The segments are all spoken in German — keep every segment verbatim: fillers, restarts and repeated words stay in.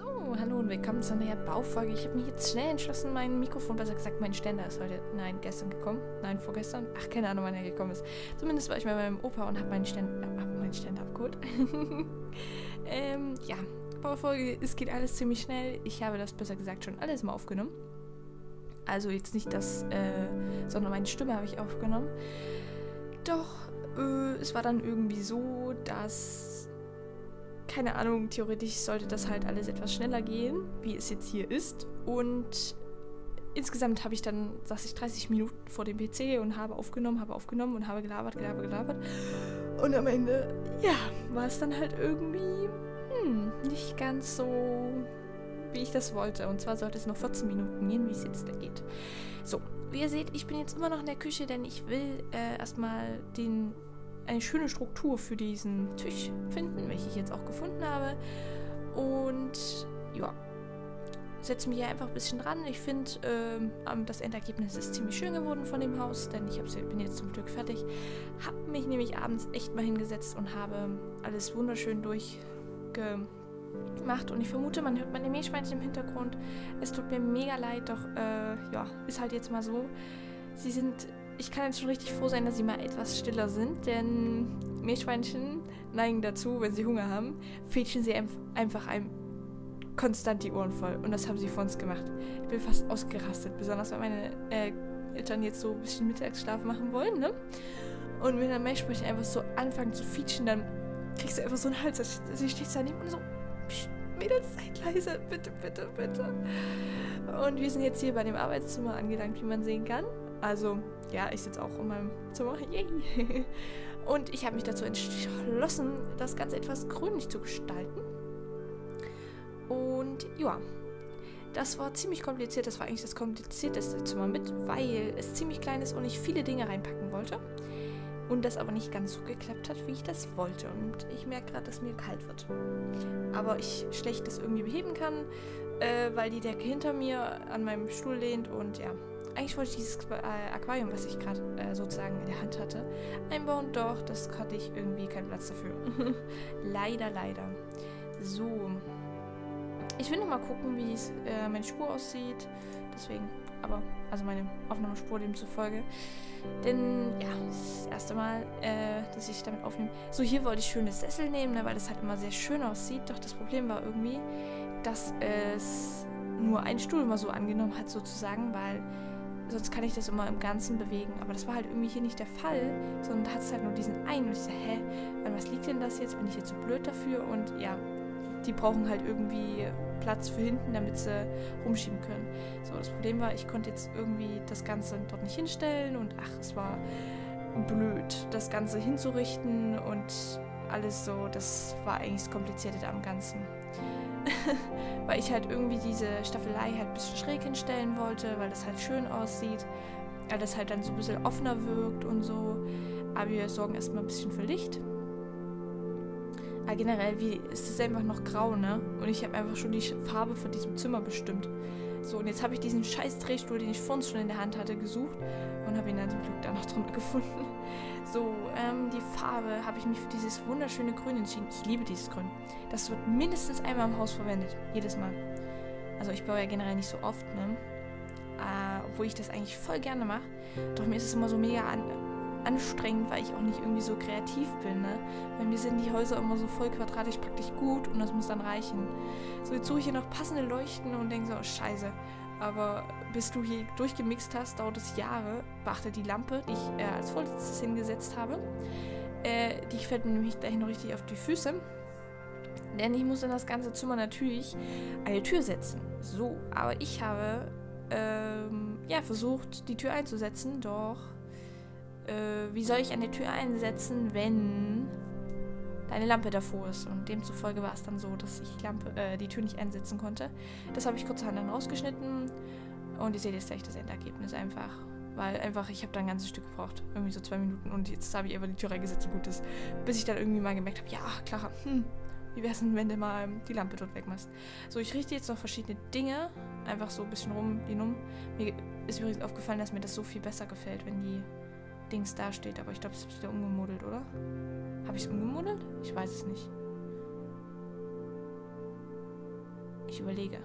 So, hallo und willkommen zu einer Baufolge. Ich habe mich jetzt schnell entschlossen, mein Mikrofon, besser gesagt, mein Ständer ist heute, nein, gestern gekommen, nein, vorgestern, ach, keine Ahnung, wann er gekommen ist. Zumindest war ich bei meinem Opa und habe meinen Ständer, äh, hab meinen Ständer abgeholt. ähm, ja, Baufolge, es geht alles ziemlich schnell. Ich habe das, besser gesagt, schon alles mal aufgenommen. Also jetzt nicht das, äh, sondern meine Stimme habe ich aufgenommen. Doch, äh, es war dann irgendwie so, dass... Keine Ahnung, theoretisch sollte das halt alles etwas schneller gehen, wie es jetzt hier ist. Und insgesamt habe ich dann, saß ich dreißig Minuten vor dem P C und habe aufgenommen, habe aufgenommen und habe gelabert, gelabert, gelabert. Und am Ende, ja, war es dann halt irgendwie hm, nicht ganz so, wie ich das wollte. Und zwar sollte es noch vierzehn Minuten gehen, wie es jetzt da geht. So, wie ihr seht, ich bin jetzt immer noch in der Küche, denn ich will äh, erstmal den... eine schöne Struktur für diesen Tisch finden, welche ich jetzt auch gefunden habe. Und ja, setze mich hier einfach ein bisschen dran. Ich finde, ähm, das Endergebnis ist ziemlich schön geworden von dem Haus, denn ich hab's, bin jetzt zum Glück fertig. Habe mich nämlich abends echt mal hingesetzt und habe alles wunderschön durchgemacht. Und ich vermute, man hört meine Meerschweinchen im Hintergrund. Es tut mir mega leid, doch äh, ja, ist halt jetzt mal so. Sie sind... Ich kann jetzt schon richtig froh sein, dass sie mal etwas stiller sind, denn Meerschweinchen neigen dazu, wenn sie Hunger haben, fädchen sie einfach einem konstant die Ohren voll. Und das haben sie vor uns gemacht. Ich bin fast ausgerastet, besonders weil meine äh, Eltern jetzt so ein bisschen Mittagsschlaf machen wollen, ne? Und wenn dann Meerschweinchen einfach so anfangen zu fädchen, dann kriegst du einfach so einen Hals. Also ich stehe daneben und so, psst, Mädels, seid leise, bitte, bitte, bitte. Und wir sind jetzt hier bei dem Arbeitszimmer angelangt, wie man sehen kann. Also, ja, ich sitze auch in meinem Zimmer. Yay! Und ich habe mich dazu entschlossen, das Ganze etwas grünlich zu gestalten. Und ja, das war ziemlich kompliziert. Das war eigentlich das komplizierteste Zimmer mit, weil es ziemlich klein ist und ich viele Dinge reinpacken wollte. Und das aber nicht ganz so geklappt hat, wie ich das wollte. Und ich merke gerade, dass mir kalt wird. Aber ich schlecht das irgendwie beheben kann, äh, weil die Decke hinter mir an meinem Stuhl lehnt und ja. Eigentlich wollte ich dieses Aquarium, was ich gerade äh, sozusagen in der Hand hatte, einbauen. Doch, das hatte ich irgendwie keinen Platz dafür. leider, leider. So. Ich will noch mal gucken, wie es, äh, meine Spur aussieht. Deswegen, aber, also meine Aufnahmespur demzufolge. Denn, ja, das ist das erste Mal, äh, dass ich damit aufnehme. So, hier wollte ich schöne Sessel nehmen, ne, weil das halt immer sehr schön aussieht. Doch das Problem war irgendwie, dass es nur einen Stuhl immer so angenommen hat, sozusagen, weil... Sonst kann ich das immer im Ganzen bewegen. Aber das war halt irgendwie hier nicht der Fall, sondern hat es halt nur diesen einen. Und ich so, hä, an was liegt denn das jetzt? Bin ich jetzt so blöd dafür? Und ja, die brauchen halt irgendwie Platz für hinten, damit sie rumschieben können. So, das Problem war, ich konnte jetzt irgendwie das Ganze dort nicht hinstellen. Und ach, es war blöd, das Ganze hinzurichten und alles so. Das war eigentlich das Komplizierte am Ganzen. weil ich halt irgendwie diese Staffelei halt ein bisschen schräg hinstellen wollte, weil das halt schön aussieht, weil das halt dann so ein bisschen offener wirkt und so. Aber wir sorgen erstmal ein bisschen für Licht. Aber generell wie, ist es einfach noch grau, ne? Und ich habe einfach schon die Farbe von diesem Zimmer bestimmt. So, und jetzt habe ich diesen scheiß Drehstuhl, den ich vorhin schon in der Hand hatte, gesucht und habe ihn dann zum Glück da noch drunter gefunden. So, ähm, die Farbe habe ich mich für dieses wunderschöne Grün entschieden. Ich liebe dieses Grün. Das wird mindestens einmal im Haus verwendet. Jedes Mal. Also ich baue ja generell nicht so oft, ne? Äh, obwohl ich das eigentlich voll gerne mache. Doch mir ist es immer so mega an anstrengend, weil ich auch nicht irgendwie so kreativ bin, ne? Bei mir sind die Häuser immer so voll quadratisch praktisch gut und das muss dann reichen. So, jetzt suche ich hier noch passende Leuchten und denke so, oh scheiße. Aber bis du hier durchgemixt hast, dauert es Jahre. Beachte die Lampe, die ich äh, als vorletztes hingesetzt habe. Äh, die fällt mir nämlich gleich noch richtig auf die Füße. Denn ich muss in das ganze Zimmer natürlich eine Tür setzen. So, aber ich habe ähm, ja, versucht, die Tür einzusetzen, doch... Äh, wie soll ich eine Tür einsetzen, wenn deine Lampe davor ist? Und demzufolge war es dann so, dass ich die, Lampe, äh, die Tür nicht einsetzen konnte. Das habe ich kurzerhand dann rausgeschnitten. Und ihr seht jetzt gleich das Endergebnis einfach. Weil einfach, ich habe da ein ganzes Stück gebraucht. Irgendwie so zwei Minuten. Und jetzt habe ich einfach die Tür eingesetzt, so gut ist. Bis ich dann irgendwie mal gemerkt habe, ja, klar, hm, wie wär's denn, wenn du mal ähm, die Lampe dort wegmachst? So, ich richte jetzt noch verschiedene Dinge. Einfach so ein bisschen rum, die Numm. Mir ist übrigens aufgefallen, dass mir das so viel besser gefällt, wenn die... Dings da steht, aber ich glaube, es ist wieder umgemodelt, oder? Habe ich es umgemodelt? Ich weiß es nicht. Ich ich überlege.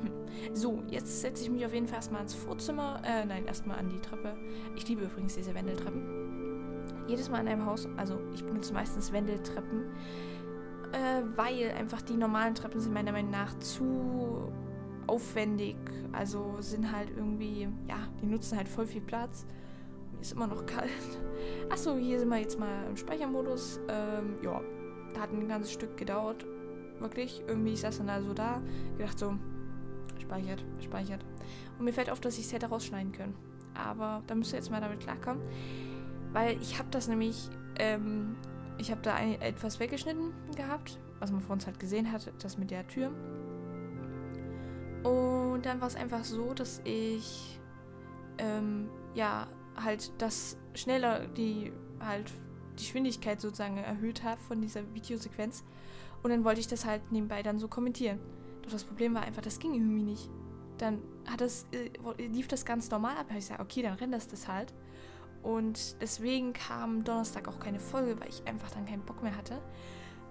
Hm. So, jetzt setze ich mich auf jeden Fall erstmal ins Vorzimmer. Äh, nein, erstmal an die Treppe. Ich liebe übrigens diese Wendeltreppen. Jedes Mal in einem Haus, also ich benutze meistens Wendeltreppen, äh, weil einfach die normalen Treppen sind meiner Meinung nach zu aufwendig. Also sind halt irgendwie, ja, die nutzen halt voll viel Platz. Ist immer noch kalt. Achso, hier sind wir jetzt mal im Speichermodus. Ähm, ja, da hat ein ganzes Stück gedauert. Wirklich, irgendwie saß dann da so da. Gedacht so, speichert, speichert. Und mir fällt auf, dass ich es hätte rausschneiden können. Aber da müsst ihr jetzt mal damit klarkommen. Weil ich habe das nämlich, ähm, ich habe da ein, etwas weggeschnitten gehabt, was man vor uns halt gesehen hat, das mit der Tür. Und dann war es einfach so, dass ich, ähm, ja, halt das schneller die halt die Geschwindigkeit sozusagen erhöht habe von dieser Videosequenz, und dann wollte ich das halt nebenbei dann so kommentieren. Doch das Problem war einfach, das ging irgendwie nicht. Dann hat das, äh, lief das ganz normal ab. Da habe ich gesagt, okay, dann renderst das halt. Und deswegen kam Donnerstag auch keine Folge, weil ich einfach dann keinen Bock mehr hatte.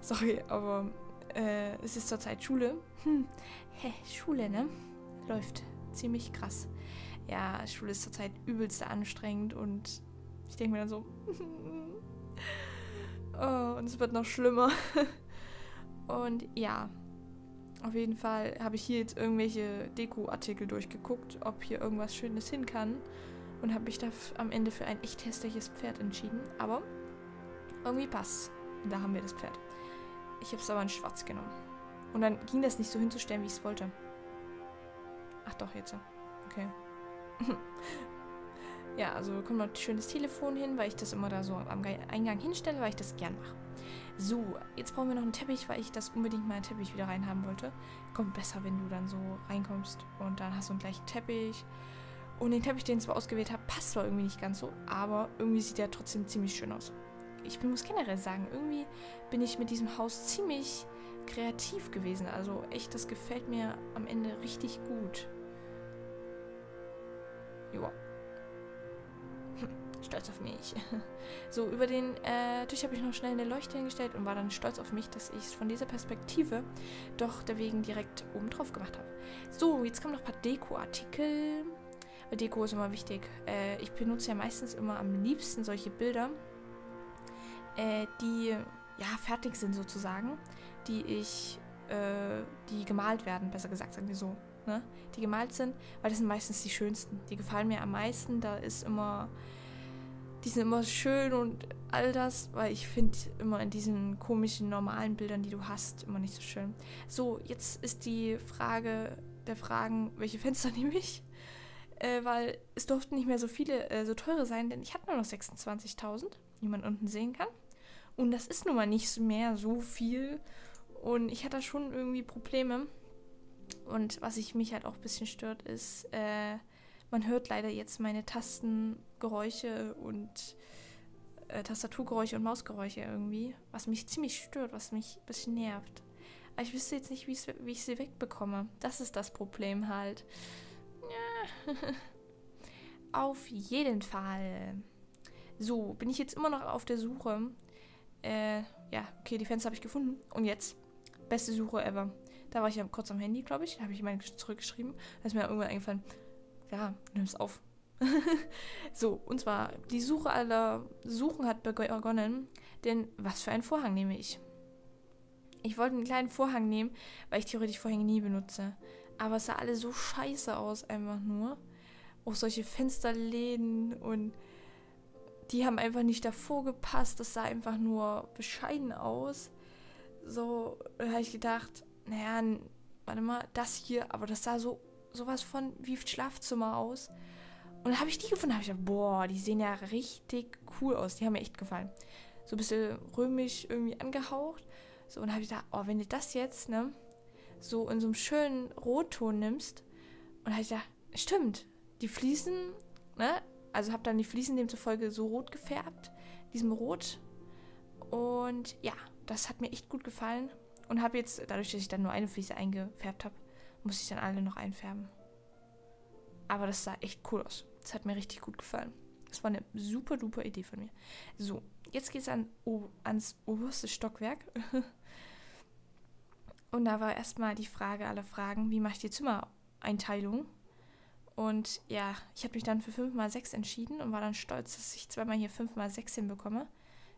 Sorry, aber äh, es ist zurzeit Schule. Hm. Hä, Schule, ne? Läuft ziemlich krass. Ja, Schule ist zurzeit übelst anstrengend und ich denke mir dann so, oh, und es wird noch schlimmer. Und ja, auf jeden Fall habe ich hier jetzt irgendwelche Deko-Artikel durchgeguckt, ob hier irgendwas Schönes hin kann, und habe mich da am Ende für ein echt hässliches Pferd entschieden, aber irgendwie passt. Da haben wir das Pferd. Ich habe es aber in schwarz genommen. Und dann ging das nicht so hinzustellen, wie ich es wollte. Ach doch, jetzt. Okay. Ja, also kommt noch ein schönes Telefon hin, weil ich das immer da so am Eingang hinstelle, weil ich das gern mache. So, jetzt brauchen wir noch einen Teppich, weil ich das unbedingt mal einen Teppich wieder reinhaben wollte. Kommt besser, wenn du dann so reinkommst und dann hast du einen gleichen Teppich. Und den Teppich, den ich zwar ausgewählt habe, passt zwar irgendwie nicht ganz so, aber irgendwie sieht der trotzdem ziemlich schön aus. Ich muss generell sagen, irgendwie bin ich mit diesem Haus ziemlich kreativ gewesen. Also echt, das gefällt mir am Ende richtig gut. Joa. Hm, stolz auf mich. So, über den äh, Tisch habe ich noch schnell eine Leuchte hingestellt und war dann stolz auf mich, dass ich es von dieser Perspektive doch deswegen direkt oben drauf gemacht habe. So, jetzt kommen noch ein paar Deko-Artikel. Deko ist immer wichtig. Äh, ich benutze ja meistens immer am liebsten solche Bilder, äh, die ja fertig sind sozusagen, die ich, äh, die gemalt werden, besser gesagt, sagen wir so. Ne, die gemalt sind, weil das sind meistens die schönsten. Die gefallen mir am meisten, da ist immer, die sind immer schön und all das, weil ich finde immer in diesen komischen, normalen Bildern, die du hast, immer nicht so schön. So, jetzt ist die Frage der Fragen, welche Fenster nehme ich? Äh, weil es durften nicht mehr so viele, äh, so teure sein, denn ich hatte nur noch sechsundzwanzigtausend, wie man unten sehen kann. Und das ist nun mal nicht mehr so viel. Und ich hatte da schon irgendwie Probleme. Und was ich mich halt auch ein bisschen stört, ist, äh, man hört leider jetzt meine Tastengeräusche und äh, Tastaturgeräusche und Mausgeräusche irgendwie, was mich ziemlich stört, was mich ein bisschen nervt. Aber ich wüsste jetzt nicht, wie ich sie wegbekomme. Das ist das Problem halt. Ja. Auf jeden Fall. So, bin ich jetzt immer noch auf der Suche. Äh, ja, okay, die Fenster habe ich gefunden. Und jetzt? Beste Suche ever. Da war ich ja kurz am Handy, glaube ich. Da habe ich jemanden zurückgeschrieben. Da ist mir irgendwann eingefallen, ja, nimm es auf. So, und zwar, die Suche aller Suchen hat begonnen. Denn was für einen Vorhang nehme ich? Ich wollte einen kleinen Vorhang nehmen, weil ich theoretisch Vorhänge nie benutze. Aber es sah alles so scheiße aus, einfach nur. Auch solche Fensterläden, und die haben einfach nicht davor gepasst. Das sah einfach nur bescheiden aus. So, da habe ich gedacht, naja, warte mal, das hier, aber das sah so sowas von wie Schlafzimmer aus. Und dann habe ich die gefunden, habe ich gedacht, boah, die sehen ja richtig cool aus, die haben mir echt gefallen. So ein bisschen römisch irgendwie angehaucht. So, und habe ich gedacht, oh, wenn du das jetzt, ne, so in so einem schönen Rotton nimmst, und habe ich gedacht, stimmt, die Fliesen, ne, also habe dann die Fliesen demzufolge so rot gefärbt, diesem Rot. Und ja, das hat mir echt gut gefallen. Und habe jetzt, dadurch, dass ich dann nur eine Fliese eingefärbt habe, muss ich dann alle noch einfärben. Aber das sah echt cool aus. Das hat mir richtig gut gefallen. Das war eine super duper Idee von mir. So, jetzt geht es an, oh, ans oberste Stockwerk. Und da war erstmal die Frage aller Fragen, wie mache ich die Zimmereinteilung? Und ja, ich habe mich dann für fünf mal sechs entschieden und war dann stolz, dass ich zweimal hier fünf mal sechs hinbekomme.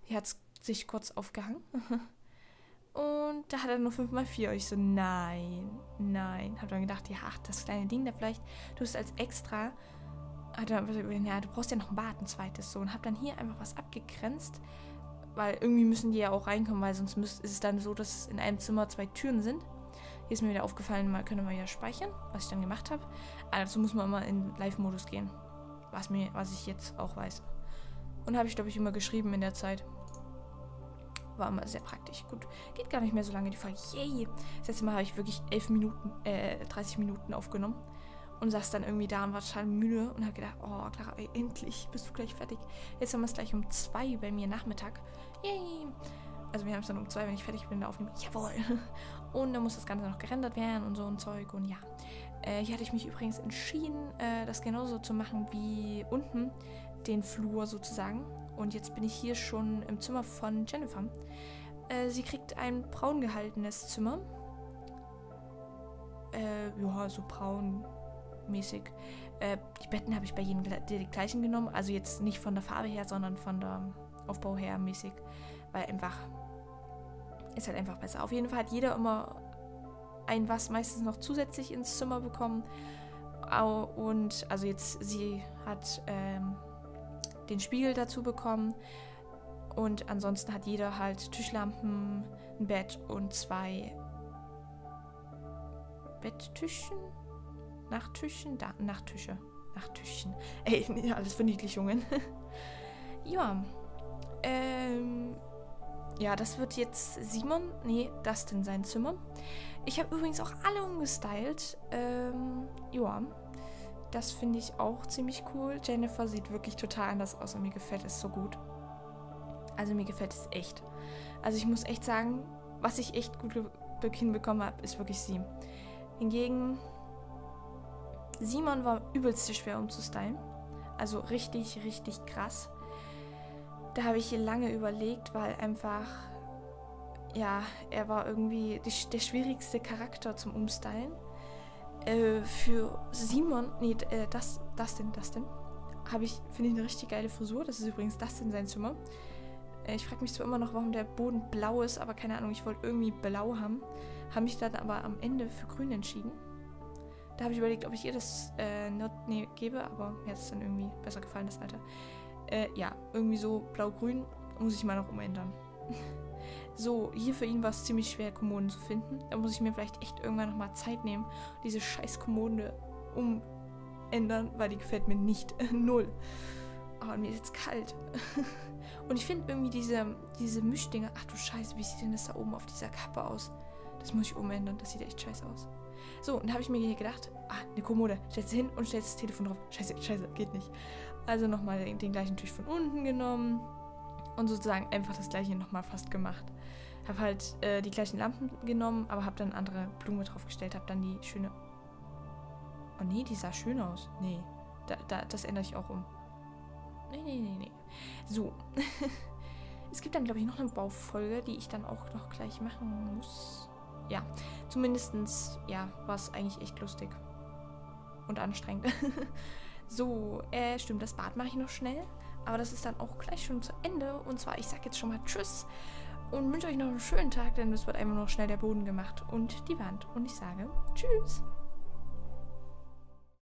Die hat sich kurz aufgehangen. Und da hat er nur fünf mal vier. Ich so, nein, nein. Hab dann gedacht, ja, ach, das kleine Ding da vielleicht, du hast als extra, hat er gesagt, ja, du brauchst ja noch ein Bad, ein zweites so. Und hab dann hier einfach was abgegrenzt, weil irgendwie müssen die ja auch reinkommen, weil sonst müsst, ist es dann so, dass in einem Zimmer zwei Türen sind. Hier ist mir wieder aufgefallen, man könnte mal wieder speichern, was ich dann gemacht habe. Also muss man immer in Live-Modus gehen, was, mir, was ich jetzt auch weiß. Und habe ich, glaube ich, immer geschrieben in der Zeit. War immer sehr praktisch. Gut, geht gar nicht mehr so lange die Folge. Yay! Das letzte Mal habe ich wirklich elf Minuten, äh, dreißig Minuten aufgenommen. Und saß dann irgendwie da und war total müde und habe gedacht, oh Clara, ey, endlich bist du gleich fertig. Jetzt haben wir es gleich um zwei bei mir Nachmittag. Yay! Also wir haben es dann um zwei, wenn ich fertig bin, da aufnehmen. Jawohl! Und dann muss das Ganze noch gerendert werden und so ein Zeug und ja. Äh, hier hatte ich mich übrigens entschieden, äh, das genauso zu machen wie unten, den Flur sozusagen. Und jetzt bin ich hier schon im Zimmer von Jennifer. Äh, sie kriegt ein braun gehaltenes Zimmer. Äh, ja, so braunmäßig. Äh, die Betten habe ich bei jedem die gleichen genommen. Also jetzt nicht von der Farbe her, sondern von der Aufbau her mäßig. Weil einfach, ist halt einfach besser. Auf jeden Fall hat jeder immer ein was meistens noch zusätzlich ins Zimmer bekommen. Und also jetzt, sie hat... Ähm, den Spiegel dazu bekommen und ansonsten hat jeder halt Tischlampen, ein Bett und zwei Betttischen, Nachttischen, da, Nachttische, Nachttischen, ey, alles Verniedlichungen. Ja, ähm, ja, das wird jetzt Simon, nee, Dustin sein Zimmer. Ich habe übrigens auch alle umgestylt, ähm, ja. Das finde ich auch ziemlich cool. Jennifer sieht wirklich total anders aus und mir gefällt es so gut. Also mir gefällt es echt. Also ich muss echt sagen, was ich echt gut hinbekommen habe, ist wirklich sie. Hingegen, Simon war übelst schwer umzustylen. Also richtig, richtig krass. Da habe ich hier lange überlegt, weil einfach, ja, er war irgendwie die, der schwierigste Charakter zum Umstylen. Äh, für Simon, nee, äh, das, das denn, das denn, habe ich, finde ich, eine richtig geile Frisur. Das ist übrigens das denn sein Zimmer. Äh, ich frage mich zwar immer noch, warum der Boden blau ist, aber keine Ahnung, ich wollte irgendwie blau haben. Habe mich dann aber am Ende für grün entschieden. Da habe ich überlegt, ob ich ihr das äh, not, nee, gebe, aber mir hat es dann irgendwie besser gefallen, das Alter. Äh, ja, irgendwie so blau-grün muss ich mal noch umändern. So, hier für ihn war es ziemlich schwer, Kommoden zu finden. Da muss ich mir vielleicht echt irgendwann nochmal Zeit nehmen, diese scheiß Kommode umändern, weil die gefällt mir nicht. Null. Aber mir ist jetzt kalt. Und ich finde irgendwie diese, diese Mischdinger... Ach du Scheiße, wie sieht denn das da oben auf dieser Kappe aus? Das muss ich umändern, das sieht echt scheiße aus. So, und da habe ich mir hier gedacht, ah, eine Kommode. Stellst du hin und stellst das Telefon drauf. Scheiße, scheiße, geht nicht. Also nochmal den, den gleichen Tisch von unten genommen. Und sozusagen einfach das gleiche nochmal fast gemacht. Habe halt äh, die gleichen Lampen genommen, aber habe dann andere Blume draufgestellt. Habe dann die schöne... Oh nee, die sah schön aus. Nee, da, da, das ändere ich auch um. Nee, nee, nee, nee. So. Es gibt dann, glaube ich, noch eine Baufolge, die ich dann auch noch gleich machen muss. Ja, zumindestens, ja, war es eigentlich echt lustig. Und anstrengend. So, äh, stimmt, das Bad mache ich noch schnell. Aber das ist dann auch gleich schon zu Ende. Und zwar, ich sage jetzt schon mal Tschüss und wünsche euch noch einen schönen Tag, denn es wird einfach noch schnell der Boden gemacht und die Wand. Und ich sage Tschüss.